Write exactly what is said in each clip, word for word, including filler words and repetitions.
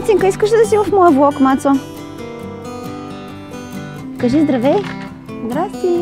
Цацинка, искаш ли да си в моя влог, Мацо? Кажи здравей! Здрасти!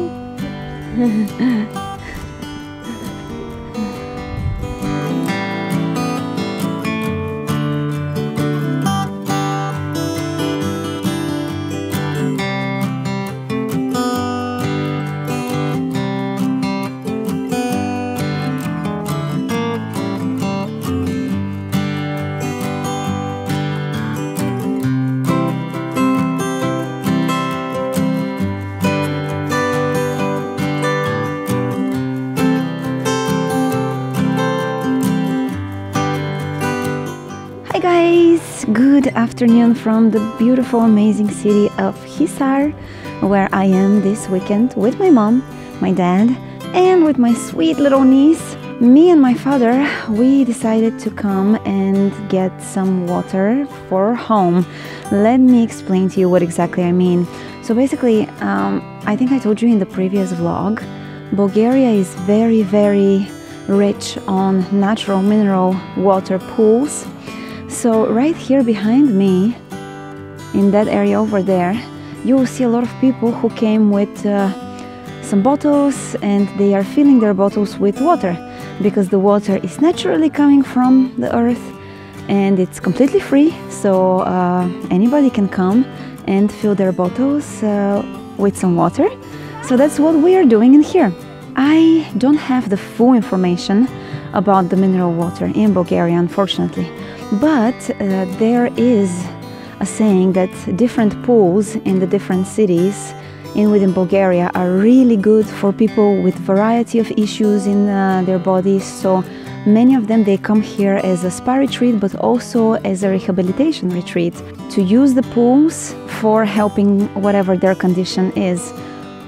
Good afternoon from the beautiful, amazing city of Hisar, where I am this weekend with my mom, my dad, and with my sweet little niece. Me and my father, we decided to come and get some water for home. Let me explain to you what exactly I mean. So basically, um, I think I told you in the previous vlog, Bulgaria is very, very rich on natural mineral water pools. So right here behind me, in that area over there, you will see a lot of people who came with uh, some bottles, and they are filling their bottles with water because the water is naturally coming from the earth and it's completely free, so uh, anybody can come and fill their bottles uh, with some water. So that's what we are doing in here. I don't have the full information about the mineral water in Bulgaria, unfortunately. But uh, there is a saying that different pools in the different cities in within Bulgaria are really good for people with variety of issues in uh, their bodies. So many of them, they come here as a spa retreat, but also as a rehabilitation retreat to use the pools for helping whatever their condition is.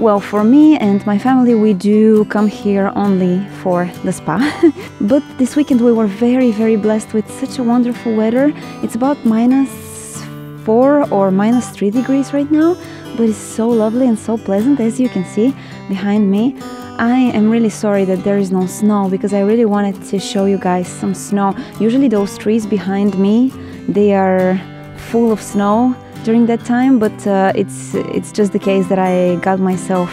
Well, for me and my family, we do come here only for the spa. But this weekend we were very, very blessed with such a wonderful weather. It's about minus four or minus three degrees right now, but it's so lovely and so pleasant, as you can see behind me. I am really sorry that there is no snow, because I really wanted to show you guys some snow. Usually those trees behind me, they are full of snow during that time, but uh, it's it's just the case that I got myself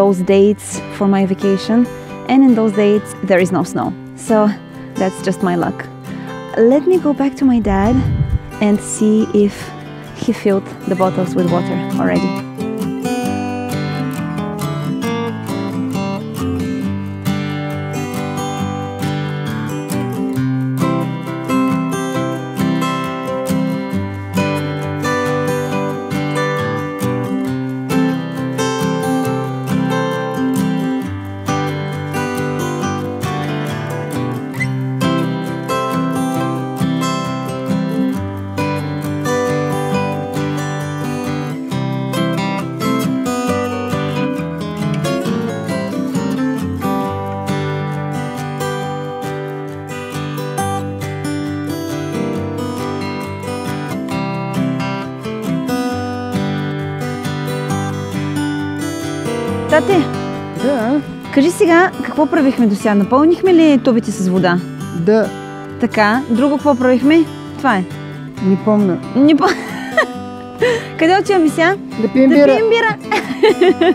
those dates for my vacation, and in those dates there is no snow, so that's just my luck. Let me go back to my dad and see if he filled the bottles with water already. Тате, да. Кажи сега, какво правихме до сега? Напълнихме ли тубите с вода? Да. Така, друго какво правихме? Това е. Не помня. Не пом... Къде отиваме сега? Да пием бира. Да пием бира.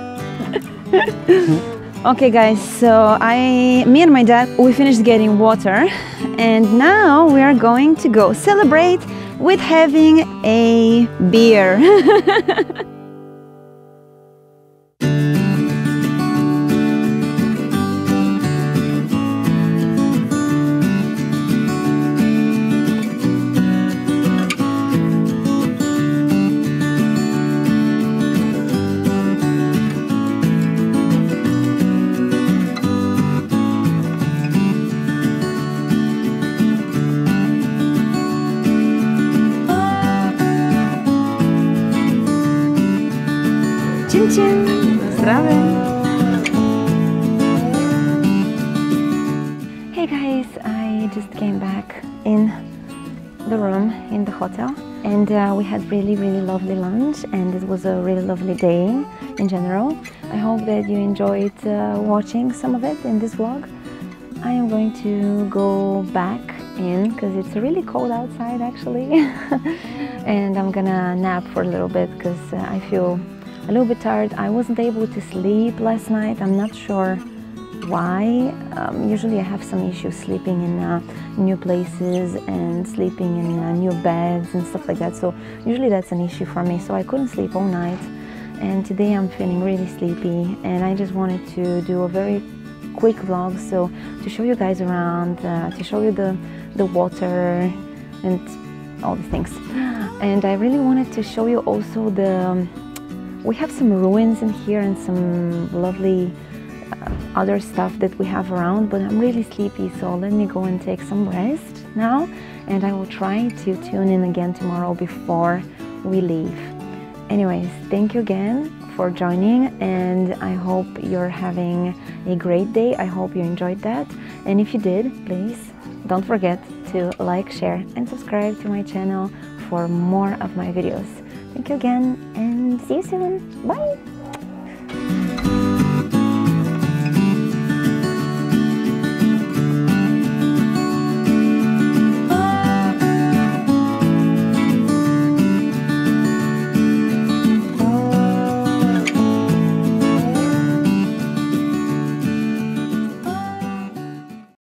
Okay guys, so I, me and my dad, we finished getting water, and now we are going to go celebrate with having a beer. Hey guys, I just came back in the room in the hotel, and uh, we had really really lovely lunch, and it was a really lovely day in general. I hope that you enjoyed uh, watching some of it in this vlog. I am going to go back in because it's really cold outside actually. And I'm gonna nap for a little bit because uh, I feel a little bit tired. I wasn't able to sleep last night. I'm not sure why. Um, usually I have some issues sleeping in uh, new places and sleeping in uh, new beds and stuff like that. So usually that's an issue for me. So I couldn't sleep all night. And today I'm feeling really sleepy and I just wanted to do a very quick vlog, so to show you guys around, uh, to show you the, the water and all the things. And I really wanted to show you also the, um, we have some ruins in here and some lovely uh, other stuff that we have around, but I'm really sleepy, so let me go and take some rest now and I will try to tune in again tomorrow before we leave. Anyways, thank you again for joining and I hope you're having a great day. I hope you enjoyed that, and if you did, please don't forget to like, share and subscribe to my channel for more of my videos. Thank you again and see you soon. Bye!